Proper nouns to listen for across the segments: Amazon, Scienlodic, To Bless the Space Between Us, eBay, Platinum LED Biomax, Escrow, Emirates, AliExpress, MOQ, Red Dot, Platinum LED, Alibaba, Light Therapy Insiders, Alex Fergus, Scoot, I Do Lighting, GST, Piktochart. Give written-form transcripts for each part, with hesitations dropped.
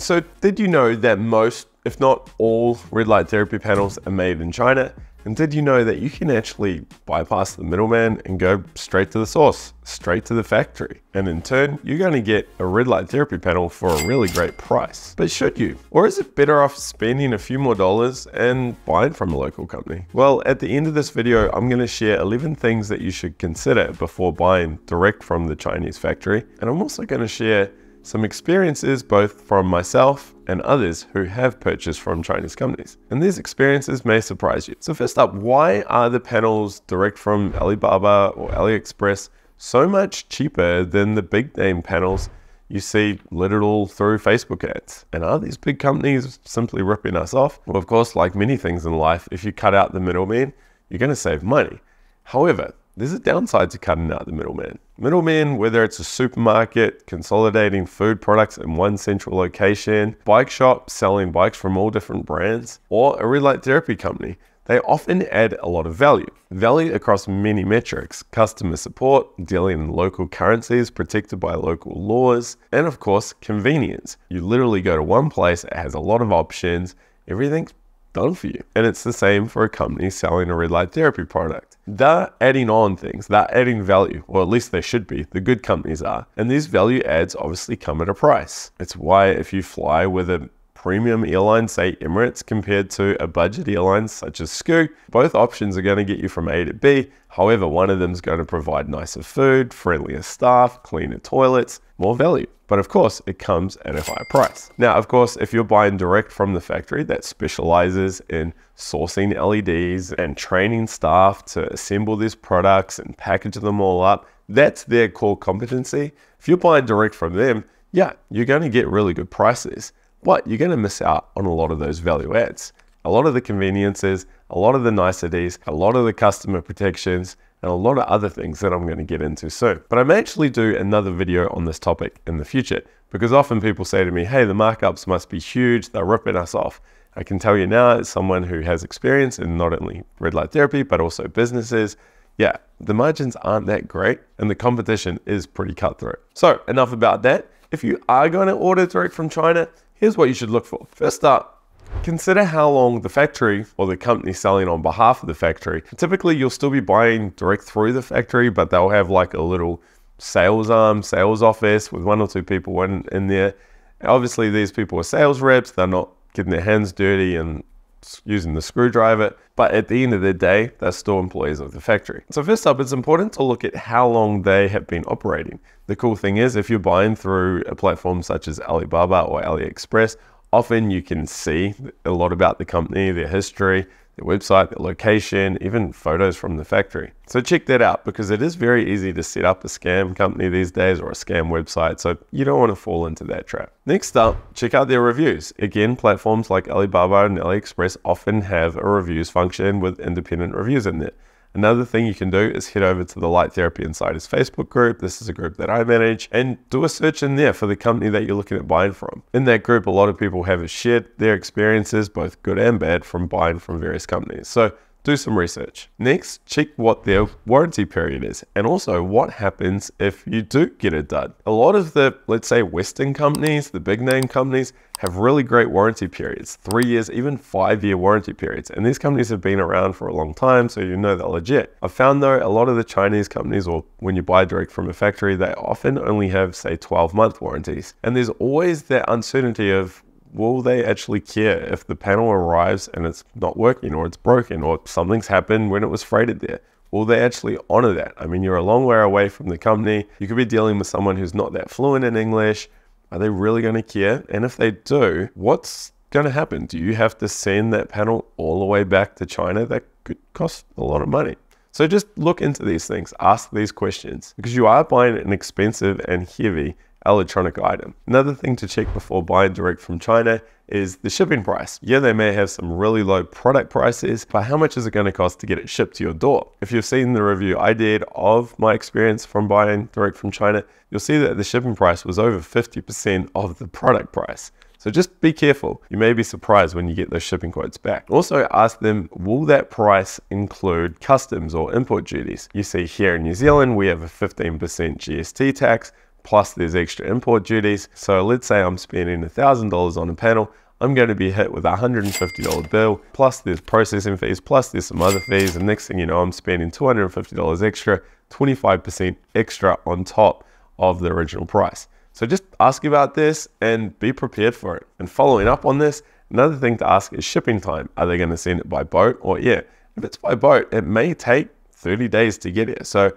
So did you know that most, if not all, red light therapy panels are made in China? And did you know that you can actually bypass the middleman and go straight to the source, straight to the factory? And in turn, you're going to get a red light therapy panel for a really great price. But should you? Or is it better off spending a few more dollars and buying from a local company? Well, at the end of this video, I'm going to share 11 things that you should consider before buying direct from the Chinese factory. And I'm also going to share some experiences both from myself and others who have purchased from Chinese companies. And these experiences may surprise you. So first up, why are the panels direct from Alibaba or AliExpress so much cheaper than the big name panels you see littered all through Facebook ads? And are these big companies simply ripping us off? Well, of course, like many things in life, if you cut out the middleman, you're going to save money. However, there's a downside to cutting out the middleman. Middlemen, whether it's a supermarket consolidating food products in one central location, bike shop selling bikes from all different brands, or a red light therapy company, they often add a lot of value. Value across many metrics: customer support, dealing in local currencies protected by local laws, and of course, convenience. You literally go to one place, it has a lot of options, everything's done for you. And it's the same for a company selling a red light therapy product. They're adding on things, they're adding value, or at least they should be, the good companies are. And these value adds obviously come at a price. It's why if you fly with a premium airline, say Emirates, compared to a budget airline such as Scoot, both options are going to get you from A to B. However, one of them is going to provide nicer food, friendlier staff, cleaner toilets, more value. But of course, it comes at a higher price. Now, of course, if you're buying direct from the factory that specializes in sourcing LEDs and training staff to assemble these products and package them all up, that's their core competency. If you're buying direct from them, yeah, you're going to get really good prices, but you're going to miss out on a lot of those value adds, a lot of the conveniences, a lot of the niceties, a lot of the customer protections, and a lot of other things that I'm going to get into soon. But I may actually do another video on this topic in the future, because often people say to me, hey, the markups must be huge, they're ripping us off. I can tell you now, as someone who has experience in not only red light therapy, but also businesses, yeah, the margins aren't that great and the competition is pretty cutthroat. So enough about that. If you are going to order direct from China, here's what you should look for. First up, consider how long the factory or the company selling on behalf of the factory. Typically, you'll still be buying direct through the factory, but they'll have like a little sales arm, sales office with one or two people in there. Obviously, these people are sales reps. They're not getting their hands dirty and using the screwdriver, but at the end of the day, they're still employees of the factory. So first up, it's important to look at how long they have been operating. The cool thing is, if you're buying through a platform such as Alibaba or AliExpress, often you can see a lot about the company, their history, their website, their location, even photos from the factory. So check that out, because it is very easy to set up a scam company these days or a scam website, so you don't want to fall into that trap. Next up, check out their reviews. Again, platforms like Alibaba and AliExpress often have a reviews function with independent reviews in there. Another thing you can do is head over to the Light Therapy Insiders Facebook group. This is a group that I manage, and do a search in there for the company that you're looking at buying from. In that group, a lot of people have shared their experiences, both good and bad, from buying from various companies. So do some research. Next, check what their warranty period is, and also what happens if you do get a dud. A lot of the, let's say, Western companies, the big name companies, have really great warranty periods, 3 years, even 5-year warranty periods. And these companies have been around for a long time, so you know they're legit. I've found though, a lot of the Chinese companies, or when you buy direct from a factory, they often only have, say, 12-month warranties. And there's always that uncertainty of, will they actually care if the panel arrives and it's not working, or it's broken, or something's happened when it was freighted there? Will they actually honor that? I mean, you're a long way away from the company. You could be dealing with someone who's not that fluent in English. Are they really going to care? And if they do, what's going to happen? Do you have to send that panel all the way back to China? That could cost a lot of money. So just look into these things, ask these questions, because you are buying an expensive and heavy electronic item. Another thing to check before buying direct from China is the shipping price. Yeah, they may have some really low product prices, but how much is it going to cost to get it shipped to your door? If you've seen the review I did of my experience from buying direct from China, you'll see that the shipping price was over 50% of the product price. So just be careful. You may be surprised when you get those shipping quotes back. Also ask them, will that price include customs or import duties? You see here in New Zealand, we have a 15% GST tax, plus there's extra import duties. So let's say I'm spending $1,000 on a panel, I'm going to be hit with a $150 bill, plus there's processing fees, plus there's some other fees, and next thing you know, I'm spending $250 extra, 25% extra on top of the original price. So just ask about this and be prepared for it. And following up on this, another thing to ask is shipping time. Are they going to send it by boat or air? If it's by boat, it may take 30 days to get it. So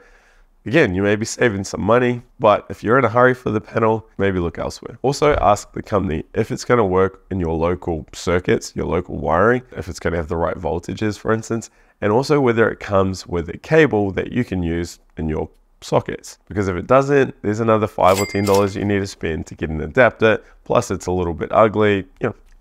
again, you may be saving some money, but if you're in a hurry for the panel, maybe look elsewhere. Also ask the company if it's going to work in your local circuits, your local wiring, if it's going to have the right voltages, for instance, and also whether it comes with a cable that you can use in your sockets. Because if it doesn't, there's another $5 or $10 you need to spend to get an adapter, plus it's a little bit ugly,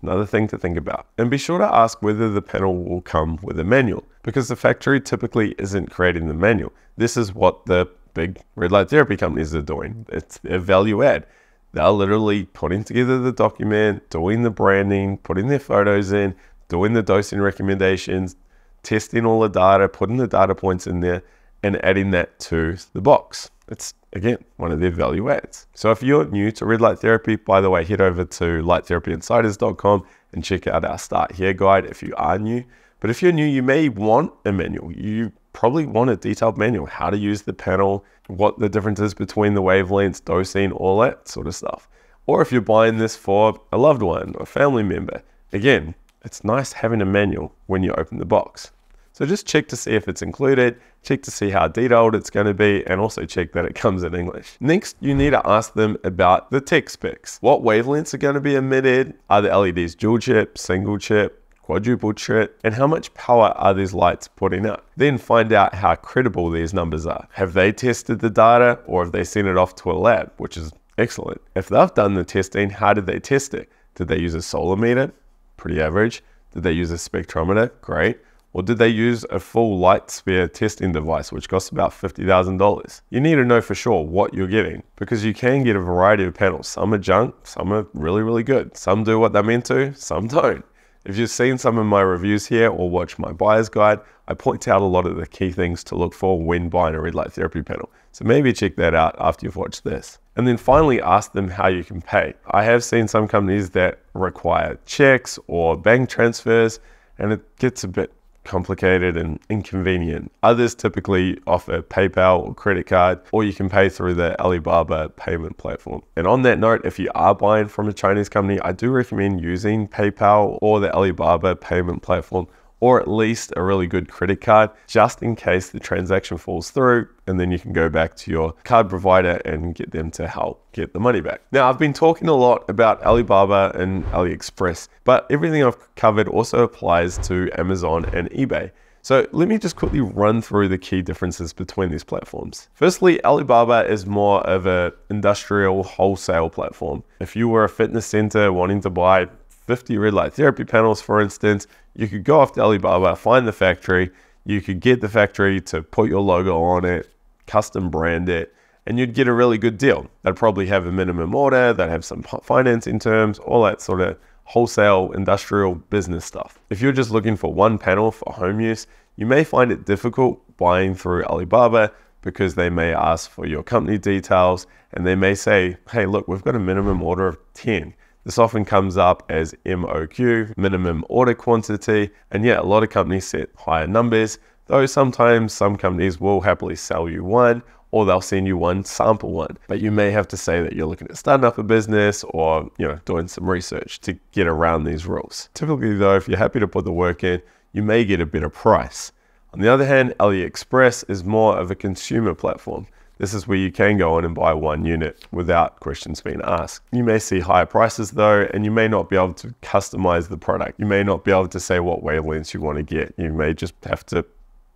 another thing to think about. And be sure to ask whether the panel will come with a manual, because the factory typically isn't creating the manual. This is what the big red light therapy companies are doing. It's their value add. They're literally putting together the document, doing the branding, putting their photos in, doing the dosing recommendations, testing all the data, putting the data points in there, and adding that to the box. It's, again, one of their value adds. So if you're new to red light therapy, by the way, head over to lighttherapyinsiders.com and check out our Start Here guide if you are new. But if you're new, you may want a manual. You probably want a detailed manual, how to use the panel, what the difference is between the wavelengths, dosing, all that sort of stuff. Or if you're buying this for a loved one or a family member, again, it's nice having a manual when you open the box. So just check to see if it's included, check to see how detailed it's going to be, and also check that it comes in English. Next, you need to ask them about the tech specs. What wavelengths are going to be emitted? Are the LEDs dual chip, single chip, quadruple chip? And how much power are these lights putting out? Then find out how credible these numbers are. Have they tested the data, or have they sent it off to a lab, which is excellent. If they've done the testing, how did they test it? Did they use a solar meter? Pretty average. Did they use a spectrometer? Great. Or did they use a full light sphere testing device, which costs about $50,000? You need to know for sure what you're getting, because you can get a variety of panels. Some are junk, some are really, really good. Some do what they're meant to, some don't. If you've seen some of my reviews here or watched my buyer's guide, I point out a lot of the key things to look for when buying a red light therapy panel. So maybe check that out after you've watched this. And then finally, ask them how you can pay. I have seen some companies that require checks or bank transfers, and it gets a bit complicated and inconvenient. Others typically offer PayPal or credit card, or you can pay through the Alibaba payment platform. And on that note, if you are buying from a Chinese company, I do recommend using PayPal or the Alibaba payment platform, or at least a really good credit card, just in case the transaction falls through, and then you can go back to your card provider and get them to help get the money back. Now, I've been talking a lot about Alibaba and AliExpress, but everything I've covered also applies to Amazon and eBay. So let me just quickly run through the key differences between these platforms. Firstly, Alibaba is more of an industrial wholesale platform. If you were a fitness center wanting to buy 50 red light therapy panels, for instance, you could go off to Alibaba, find the factory, you could get the factory to put your logo on it, custom brand it, and you'd get a really good deal. They'd probably have a minimum order, they'd have some financing terms, all that sort of wholesale industrial business stuff. If you're just looking for one panel for home use, you may find it difficult buying through Alibaba, because they may ask for your company details, and they may say, hey, look, we've got a minimum order of 10. This often comes up as MOQ, minimum order quantity, and yet a lot of companies set higher numbers, though sometimes some companies will happily sell you one, or they'll send you one sample one. But you may have to say that you're looking at starting up a business, or doing some research to get around these rules. Typically though, if you're happy to put the work in, you may get a better price. On the other hand, AliExpress is more of a consumer platform. This is where you can go in and buy one unit without questions being asked. You may see higher prices though, and you may not be able to customize the product. You may not be able to say what wavelengths you want to get. You may just have to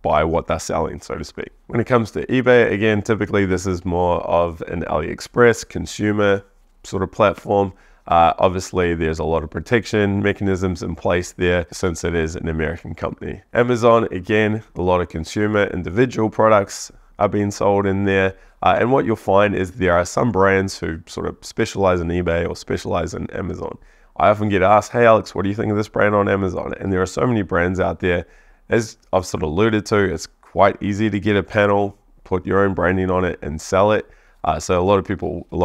buy what they're selling, so to speak. When it comes to eBay, again, typically this is more of an AliExpress consumer sort of platform. Obviously, there's a lot of protection mechanisms in place there since it is an American company. Amazon, again, a lot of consumer individual products are being sold in there, and what you'll find is there are some brands who sort of specialize in eBay or specialize in Amazon. I often get asked, hey Alex, what do you think of this brand on Amazon? And there are so many brands out there. As I've sort of alluded to, it's quite easy to get a panel, put your own branding on it and sell it. So a lot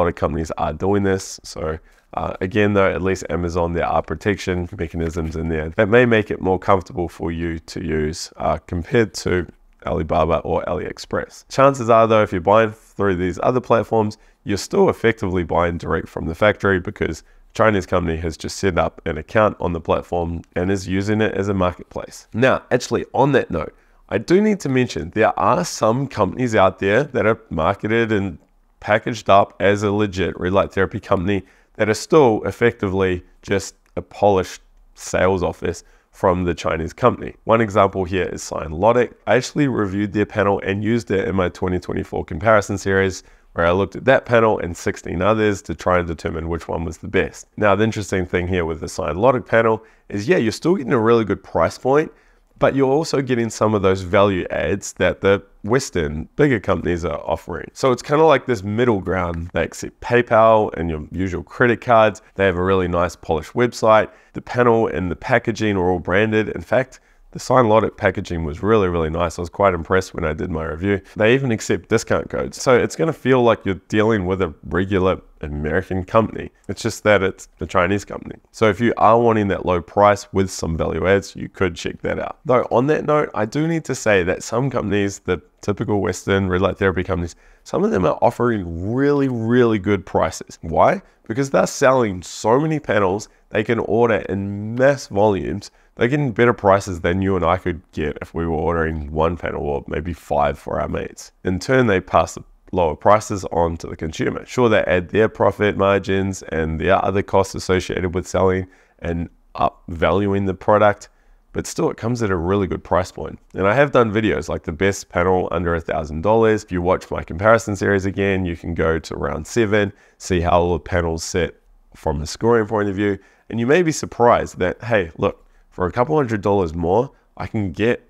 of companies are doing this. So again, though, at least Amazon, there are protection mechanisms in there that may make it more comfortable for you to use compared to Alibaba or AliExpress. Chances are, though, if you're buying through these other platforms, you're still effectively buying direct from the factory because Chinese company has just set up an account on the platform and is using it as a marketplace. Now, actually, on that note, I do need to mention there are some companies out there that are marketed and packaged up as a legit light therapy company that are still effectively just a polished sales office from the Chinese company. One example here is Scienlodic. I actually reviewed their panel and used it in my 2024 comparison series, where I looked at that panel and 16 others to try and determine which one was the best. Now, the interesting thing here with the Scienlodic panel is, yeah, you're still getting a really good price point, but you're also getting some of those value adds that the Western bigger companies are offering. So it's kind of like this middle ground. They accept PayPal and your usual credit cards. They have a really nice polished website. The panel and the packaging are all branded. In fact, the Scienlodic packaging was really, really nice. I was quite impressed when I did my review. They even accept discount codes. So it's gonna feel like you're dealing with a regular American company. It's just that it's a Chinese company. So if you are wanting that low price with some value adds, you could check that out. Though on that note, I do need to say that some companies, the typical Western red light therapy companies, some of them are offering really, really good prices. Why? Because they're selling so many panels, they can order in mass volumes. They're getting better prices than you and I could get if we were ordering one panel or maybe 5 for our mates. In turn, they pass the lower prices on to the consumer. Sure, they add their profit margins and their other costs associated with selling and up valuing the product, but still it comes at a really good price point. And I have done videos like the best panel under $1,000. If you watch my comparison series again, you can go to round 7, see how all the panels sit from a scoring point of view. And you may be surprised that, hey, look, for a couple $100 more, I can get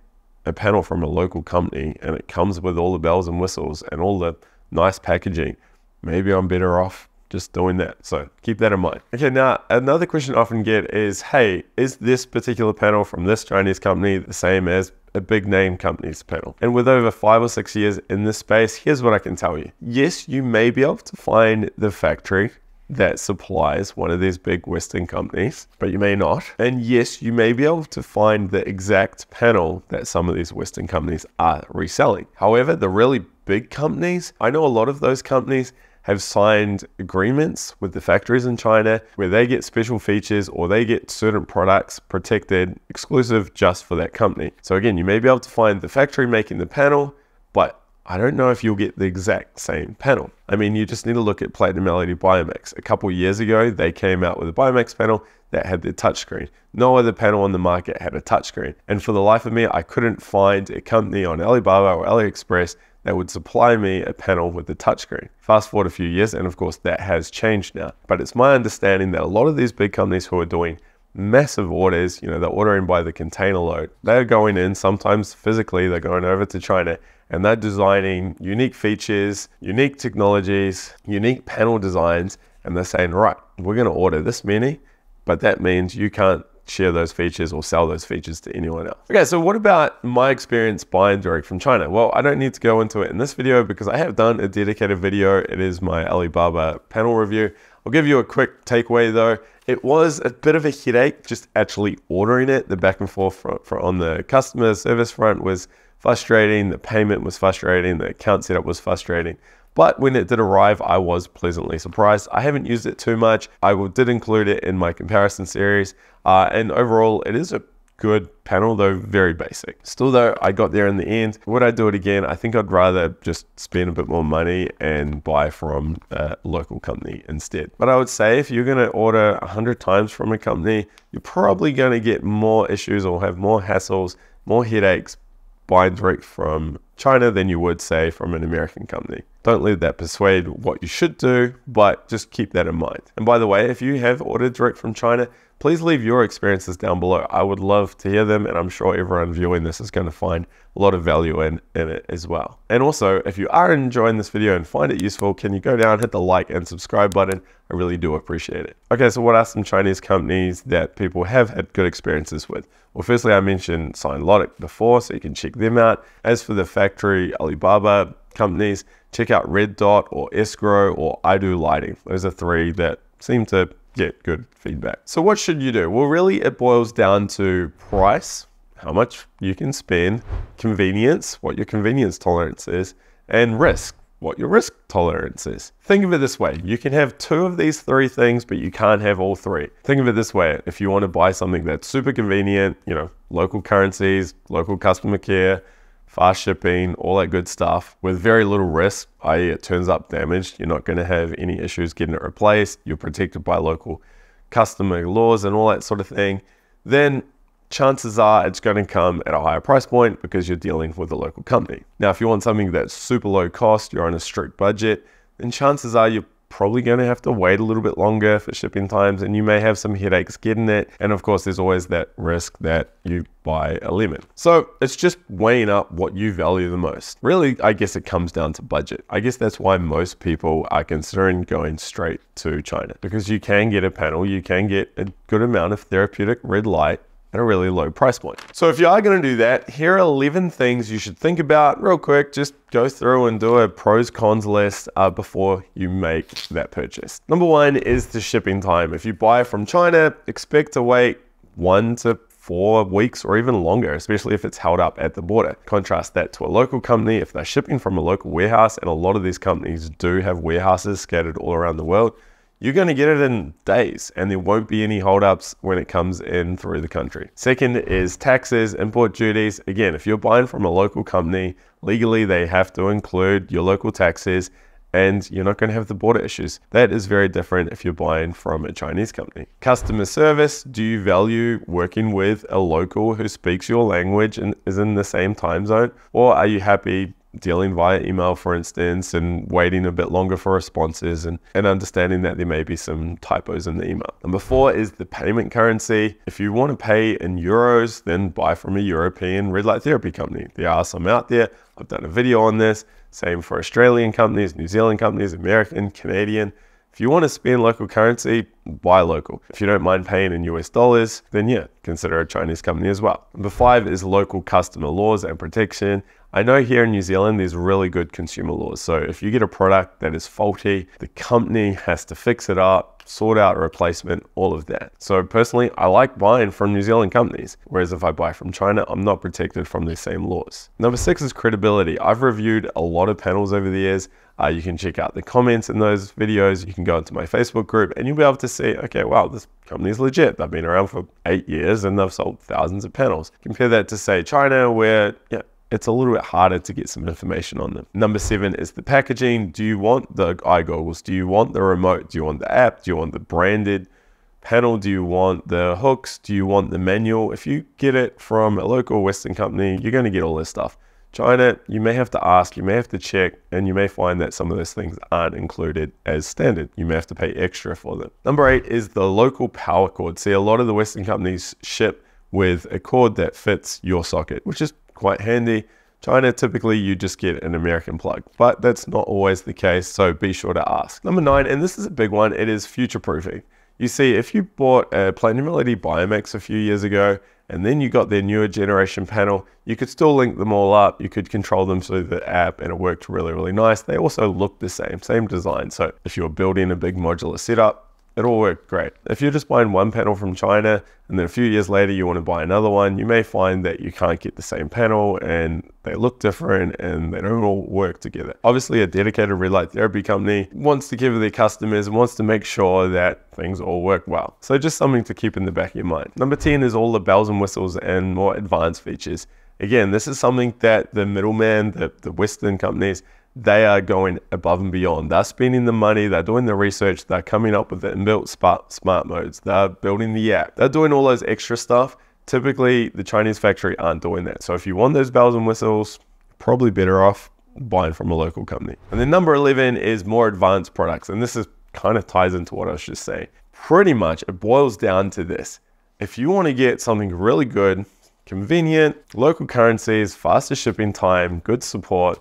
a panel from a local company and it comes with all the bells and whistles and all the nice packaging. Maybe I'm better off just doing that. So keep that in mind. Okay, now another question I often get is, hey, is this particular panel from this Chinese company the same as a big name company's panel? And with over 5 or 6 years in this space, here's what I can tell you. Yes, you may be able to find the factory that supplies one of these big Western companies, but you may not. And yes, you may be able to find the exact panel that some of these Western companies are reselling. However, the really big companies, I know a lot of those companies have signed agreements with the factories in China where they get special features or they get certain products protected exclusive just for that company. So again, you may be able to find the factory making the panel, but I don't know if you'll get the exact same panel. I mean, you just need to look at Platinum LED Biomax. A couple years ago, they came out with a Biomax panel that had their touchscreen. No other panel on the market had a touchscreen. And for the life of me, I couldn't find a company on Alibaba or AliExpress that would supply me a panel with a touchscreen. Fast forward a few years, and of course that has changed now. But it's my understanding that a lot of these big companies who are doing massive orders, you know, they're ordering by the container load. They're going in, sometimes physically, they're going over to China and they're designing unique features, unique technologies, unique panel designs. And they're saying, right, we're going to order this many, but that means you can't share those features or sell those features to anyone else. Okay, so what about my experience buying direct from China? Well, I don't need to go into it in this video because I have done a dedicated video. It is my Alibaba panel review. I'll give you a quick takeaway though. It was a bit of a headache just actually ordering it. The back and forth on the customer service front was frustrating. The payment was frustrating. The account setup was frustrating. But when it did arrive, I was pleasantly surprised. I haven't used it too much. I did include it in my comparison series. And overall, it is a good panel, though very basic. Still though, I got there in the end. Would I do it again? I think I'd rather just spend a bit more money and buy from a local company instead. But I would say if you're gonna order 100 times from a company, you're probably gonna get more issues or have more hassles, more headaches buying direct from China than you would say from an American company. Don't let that persuade what you should do, but just keep that in mind. And by the way, if you have ordered direct from China, please leave your experiences down below. I would love to hear them, and I'm sure everyone viewing this is going to find a lot of value in it as well. And also, if you are enjoying this video and find it useful, can you go down, hit the like and subscribe button? I really do appreciate it. Okay, so what are some Chinese companies that people have had good experiences with? Well, firstly, I mentioned Scienlodic before, so you can check them out. As for the factory Alibaba companies, check out Red Dot or Escrow or I Do Lighting. Those are three that seem to get good feedback. So what should you do? Well, really it boils down to price, how much you can spend, convenience, what your convenience tolerance is, and risk, what your risk tolerance is. Think of it this way. You can have two of these three things, but you can't have all three. Think of it this way. If you want to buy something that's super convenient, you know, local currencies, local customer care, fast shipping, all that good stuff with very little risk, i.e. it turns up damaged, you're not going to have any issues getting it replaced, you're protected by local customer laws and all that sort of thing, then chances are it's going to come at a higher price point because you're dealing with a local company. Now, if you want something that's super low cost, you're on a strict budget, then chances are you're probably going to have to wait a little bit longer for shipping times and you may have some headaches getting it. And of course, there's always that risk that you buy a lemon. So it's just weighing up what you value the most. Really, I guess it comes down to budget. I guess that's why most people are considering going straight to China, because you can get a panel, you can get a good amount of therapeutic red light at a really low price point. So if you are going to do that, here are 11 things you should think about real quick. Just go through and do a pros cons list before you make that purchase. Number one is the shipping time. If you buy from China, expect to wait 1 to 4 weeks or even longer, especially if it's held up at the border. Contrast that to a local company. If they're shipping from a local warehouse, and a lot of these companies do have warehouses scattered all around the world, you're going to get it in days and there won't be any holdups when it comes in through the country. Second is taxes, import duties. Again, if you're buying from a local company, legally they have to include your local taxes and you're not going to have the border issues. That is very different if you're buying from a Chinese company. Customer service. Do you value working with a local who speaks your language and is in the same time zone? Or are you happy dealing via email, for instance, and waiting a bit longer for responses and understanding that there may be some typos in the email? Number four is the payment currency. If you want to pay in euros, then buy from a European red light therapy company. There are some out there. I've done a video on this. Same for Australian companies, New Zealand companies, American, Canadian. If you want to spend local currency, buy local. If you don't mind paying in US dollars, then yeah, consider a Chinese company as well. Number five is local customer laws and protection. I know here in New Zealand, there's really good consumer laws. So if you get a product that is faulty, the company has to fix it up, sort out a replacement, all of that. So personally, I like buying from New Zealand companies. Whereas if I buy from China, I'm not protected from these same laws. Number six is credibility. I've reviewed a lot of panels over the years. You can check out the comments in those videos. You can go into my Facebook group and you'll be able to see, okay, wow, this company's legit. They've been around for 8 years and they've sold thousands of panels. Compare that to say China, where yeah, it's a little bit harder to get some information on them. Number seven is the packaging. Do you want the eye goggles? Do you want the remote? Do you want the app? Do you want the branded panel? Do you want the hooks? Do you want the manual? If you get it from a local Western company, you're going to get all this stuff. China, you may have to ask, you may have to check, and you may find that some of those things aren't included as standard. You may have to pay extra for them. Number eight is the local power cord. See, a lot of the Western companies ship with a cord that fits your socket, which is quite handy. China, typically you just get an American plug, but that's not always the case, so be sure to ask. Number nine, and this is a big one, it is future-proofing. You see, if you bought a Platinum LED Biomax a few years ago, and then you got their newer generation panel, you could still link them all up. You could control them through the app and it worked really, really nice. They also looked the same design. So if you're building a big modular setup, it all worked great. If you're just buying one panel from China and then a few years later you want to buy another one, you may find that you can't get the same panel and they look different and they don't all work together. Obviously, a dedicated red light therapy company wants to give their customers and wants to make sure that things all work well. So just something to keep in the back of your mind. Number 10 is all the bells and whistles and more advanced features. Again, this is something that the middleman, the Western companies, they are going above and beyond. They're spending the money, they're doing the research, they're coming up with the inbuilt smart modes, they're building the app, they're doing all those extra stuff. Typically, the Chinese factory aren't doing that. So if you want those bells and whistles, probably better off buying from a local company. And then number 11 is more advanced products. And this is kind of ties into what I was just saying. Pretty much it boils down to this. If you want to get something really good, convenient, local currencies, faster shipping time, good support,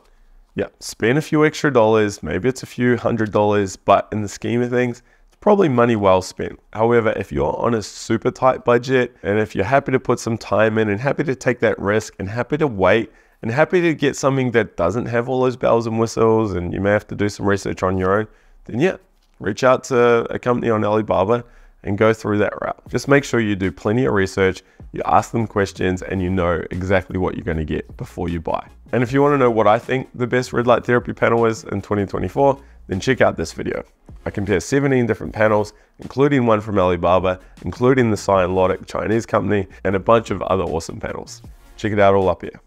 yeah, spend a few extra dollars, maybe it's a few $100s, but in the scheme of things, it's probably money well spent. However, if you're on a super tight budget and if you're happy to put some time in and happy to take that risk and happy to wait and happy to get something that doesn't have all those bells and whistles and you may have to do some research on your own, then yeah, reach out to a company on Alibaba and go through that route. Just make sure you do plenty of research, you ask them questions, and you know exactly what you're gonna get before you buy. And if you wanna know what I think the best red light therapy panel is in 2024, then check out this video. I compare 17 different panels, including one from Alibaba, including the Scienlodic Chinese company, and a bunch of other awesome panels. Check it out all up here.